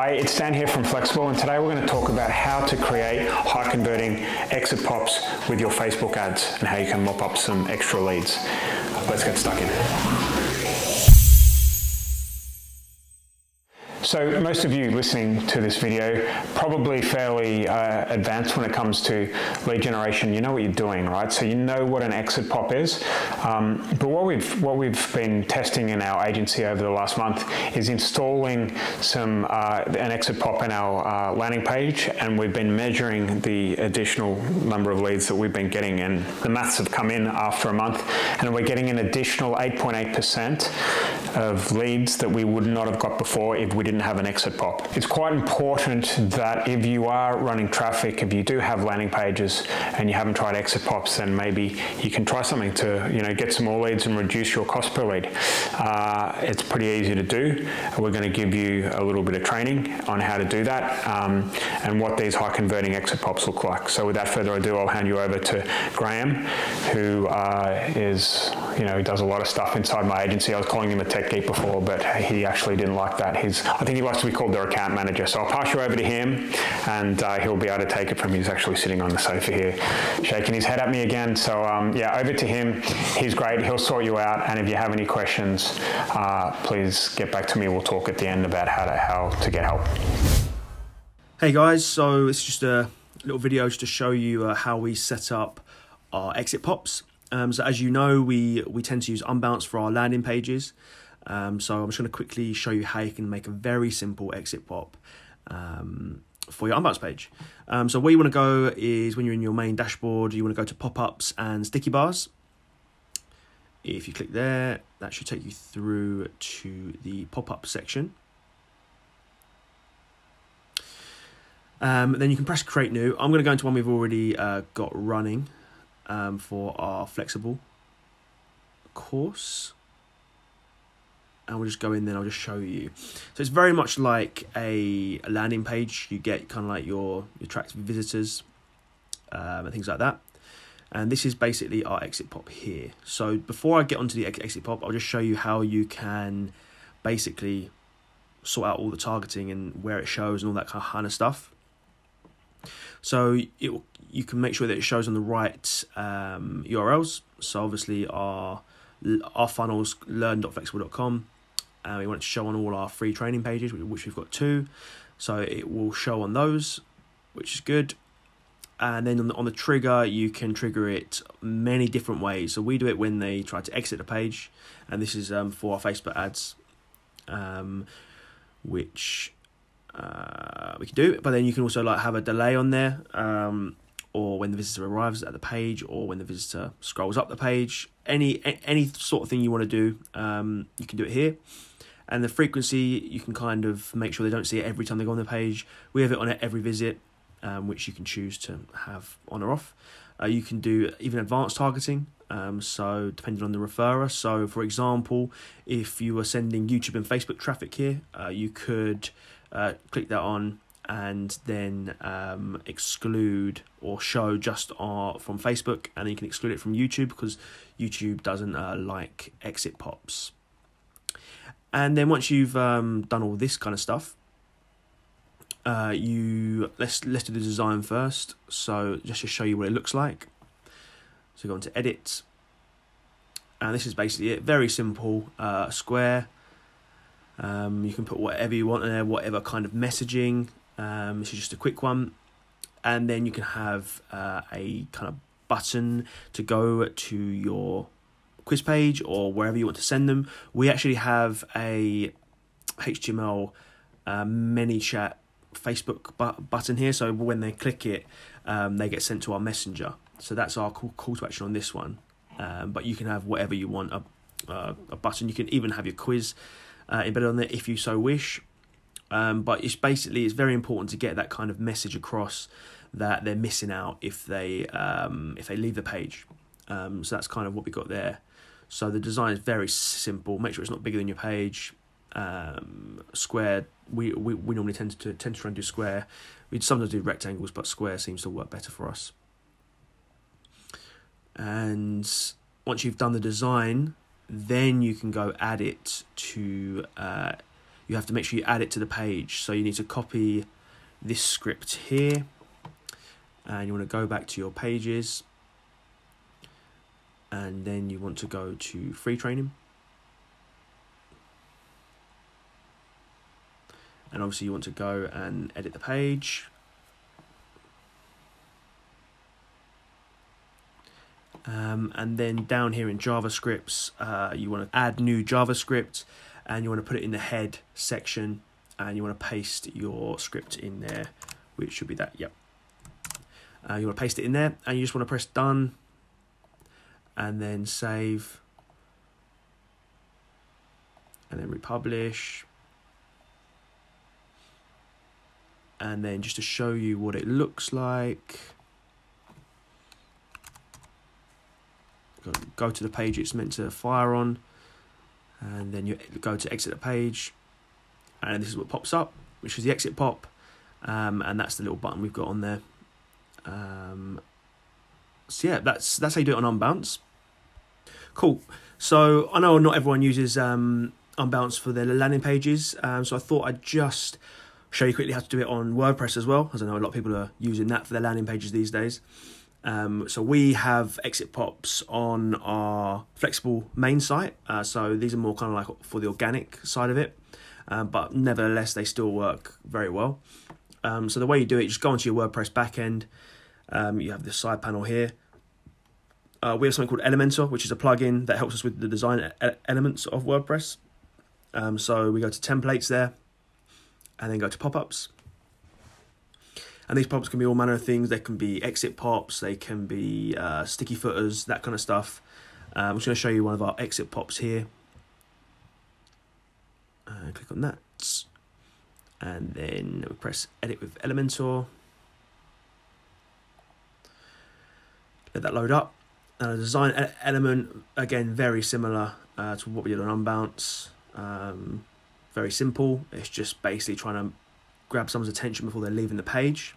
Hi, it's Dan here from Flexxable, and today we're going to talk about how to create high converting exit pops with your Facebook ads and how you can mop up some extra leads. Let's get stuck in. So most of you listening to this video probably fairly advanced when it comes to lead generation. You know what you're doing, right? So you know what an exit pop is. But what we've been testing in our agency over the last month is installing some an exit pop in our landing page, and we've been measuring the additional number of leads that we've been getting. And the maths have come in after a month, and we're getting an additional 8.8% of leads that we would not have got before if we didn't have an exit pop. It's quite important that if you are running traffic, if you do have landing pages and you haven't tried exit pops, then maybe you can try something to, you know, get some more leads and reduce your cost per lead. It's pretty easy to do. We're going to give you a little bit of training on how to do that and what these high converting exit pops look like. So without further ado, I'll hand you over to Graham, who he does a lot of stuff inside my agency. I was calling him a tech geek before, but he actually didn't like that. I think he likes to be called their account manager. So I'll pass you over to him, and he'll be able to take it from you. He's actually sitting on the sofa here, shaking his head at me again. So yeah, over to him. He's great. He'll sort you out. And if you have any questions, please get back to me. We'll talk at the end about how to get help. Hey guys, so it's just a little video just to show you how we set up our exit pops. So as you know, we tend to use Unbounce for our landing pages. So I'm just going to quickly show you how you can make a very simple exit pop for your Unbounce page. So where you want to go is when you're in your main dashboard, you want to go to pop-ups and sticky bars. If you click there, that should take you through to the pop-up section. Then you can press create new. I'm going to go into one we've already got running for our Flexxable course. And we'll just go in there and I'll just show you. So it's very much like a landing page. You get kind of like your tracked visitors and things like that. And this is basically our exit pop here. So before I get onto the exit pop, I'll just show you how you can basically sort out all the targeting and where it shows and all that kind of stuff. So you can make sure that it shows on the right URLs. So obviously our funnels, learn.flexxable.com. We want it to show on all our free training pages, which we've got 2, so it will show on those, which is good. And then on the trigger, you can trigger it many different ways. So we do it when they try to exit the page, and this is for our Facebook ads, which we can do. But then you can also like have a delay on there, or when the visitor arrives at the page, or when the visitor scrolls up the page. Any sort of thing you want to do, you can do it here. And the frequency, you can kind of make sure they don't see it every time they go on the page. We have it on every visit, which you can choose to have on or off. You can do even advanced targeting, so depending on the referrer. So for example, if you were sending YouTube and Facebook traffic here, you could click that on and then exclude or show just from Facebook, and then you can exclude it from YouTube because YouTube doesn't like exit pops. And then once you've done all this kind of stuff, let's do the design first. So just to show you what it looks like. So go on to edit, and this is basically it. Very simple, square. You can put whatever you want in there, whatever kind of messaging. This is just a quick one, and then you can have a kind of button to go to your quiz page or wherever you want to send them. We actually have a HTML ManyChat Facebook button here, so when they click it, they get sent to our messenger. So that's our call to action on this one. But you can have whatever you want, a button. You can even have your quiz embedded on there if you so wish. But it's very important to get that kind of message across that they're missing out if they leave the page. So that's kind of what we got there. So the design is very simple. Make sure it's not bigger than your page. Square. We normally tend to try and do square. We'd sometimes do rectangles, but square seems to work better for us. And once you've done the design, then you can go add it to you have to make sure you add it to the page. So you need to copy this script here, and you want to go back to your pages, and then you want to go to free training, and obviously you want to go and edit the page, and then down here in JavaScripts, you want to add new JavaScript, and you want to put it in the head section, and you want to paste your script in there, which should be that, yep. You want to paste it in there, and you just want to press done, and then save, and then republish. And then just to show you what it looks like, go to the page it's meant to fire on, and then you go to exit the page, and this is what pops up, which is the exit pop, and that's the little button we've got on there. So yeah, that's how you do it on Unbounce. Cool. So I know not everyone uses Unbounce for their landing pages, so I thought I'd just show you quickly how to do it on WordPress as well, as I know a lot of people are using that for their landing pages these days. So we have exit pops on our Flexxable main site, so these are more kind of like for the organic side of it, but nevertheless they still work very well. So the way you do it, you just go onto your WordPress backend. You have this side panel here. We have something called Elementor, which is a plugin that helps us with the design elements of WordPress. So we go to templates there, and then go to pop-ups. And these pop-ups can be all manner of things. They can be exit pops, they can be sticky footers, that kind of stuff. I'm just gonna show you one of our exit pops here. Click on that. And then we press edit with Elementor. Let that load up. And a design element, again, very similar to what we did on Unbounce. Very simple. It's just basically trying to grab someone's attention before they're leaving the page.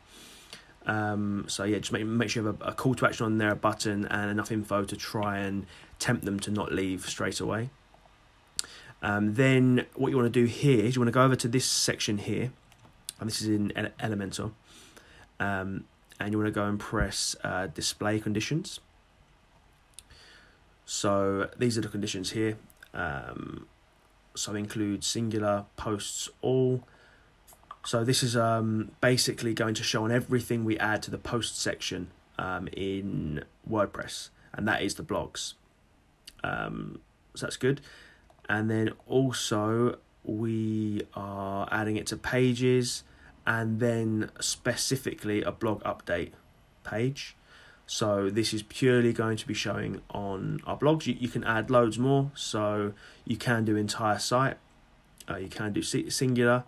So yeah, just make sure you have a call to action on there, a button, and enough info to try and tempt them to not leave straight away. Then what you want to do here is you want to go over to this section here, and this is in Elementor, and you want to go and press display conditions. So these are the conditions here. So include, singular, posts, all. So this is basically going to show on everything we add to the post section in WordPress, and that is the blogs. So that's good. And then also we are adding it to pages, and then specifically a blog update page. So this is purely going to be showing on our blogs. You can add loads more, so you can do entire site, you can do singular,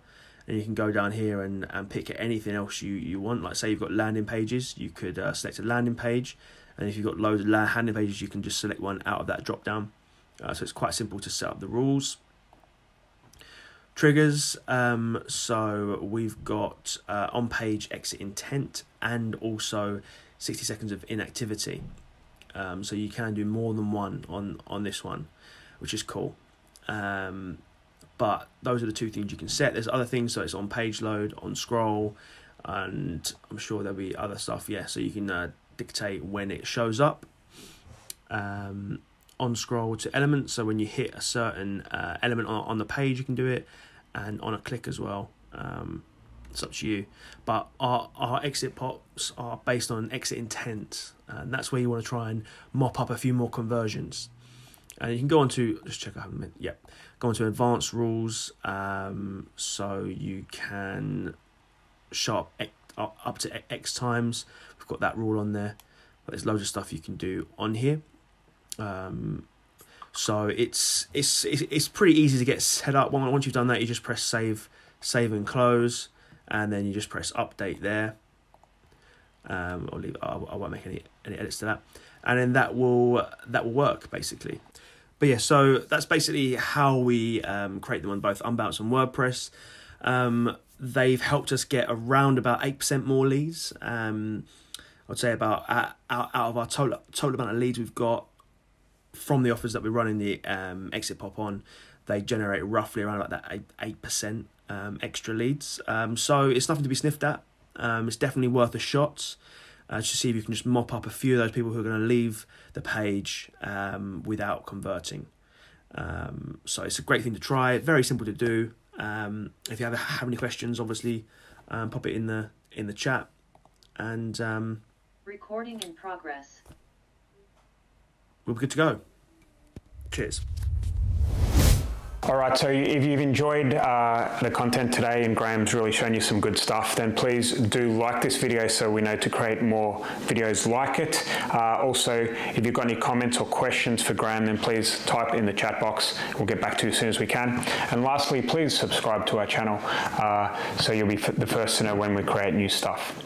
and you can go down here and pick anything else you want. Like say you've got landing pages, you could select a landing page, and if you've got loads of landing pages, you can just select one out of that drop down. So it's quite simple to set up the rules. Triggers, so we've got on-page exit intent, and also 60 seconds of inactivity, so you can do more than one on this one, which is cool. But those are the two things you can set. There's other things, so it's on page load, on scroll, and I'm sure there'll be other stuff. Yeah, so you can dictate when it shows up. On scroll to elements, so when you hit a certain element on the page, you can do it, and on a click as well. It's up to you, but our exit pops are based on exit intent, and that's where you want to try and mop up a few more conversions. And you can go on to, just check I haven't meant, yeah, go on to advanced rules, so you can show up, to X times. We've got that rule on there, but there's loads of stuff you can do on here. So it's pretty easy to get set up. Once you've done that, you just press save and close, and then you just press update there. I'll leave. I won't make any edits to that, and then that will work basically. But yeah, so that's basically how we create them on both Unbounce and WordPress. They've helped us get around about 8% more leads. I'd say about out of our total amount of leads we've got from the offers that we're running the exit pop on, they generate roughly around like that 8% extra leads. So it's nothing to be sniffed at. It's definitely worth a shot to see if you can just mop up a few of those people who are going to leave the page without converting. So it's a great thing to try. Very simple to do. If you have any questions, obviously pop it in the chat. And recording in progress. We'll be good to go. Cheers. All right, so if you've enjoyed the content today and Graham's really shown you some good stuff, then please do like this video so we know to create more videos like it. Also, if you've got any comments or questions for Graham, then please type in the chat box. We'll get back to you as soon as we can. And lastly, please subscribe to our channel so you'll be the first to know when we create new stuff.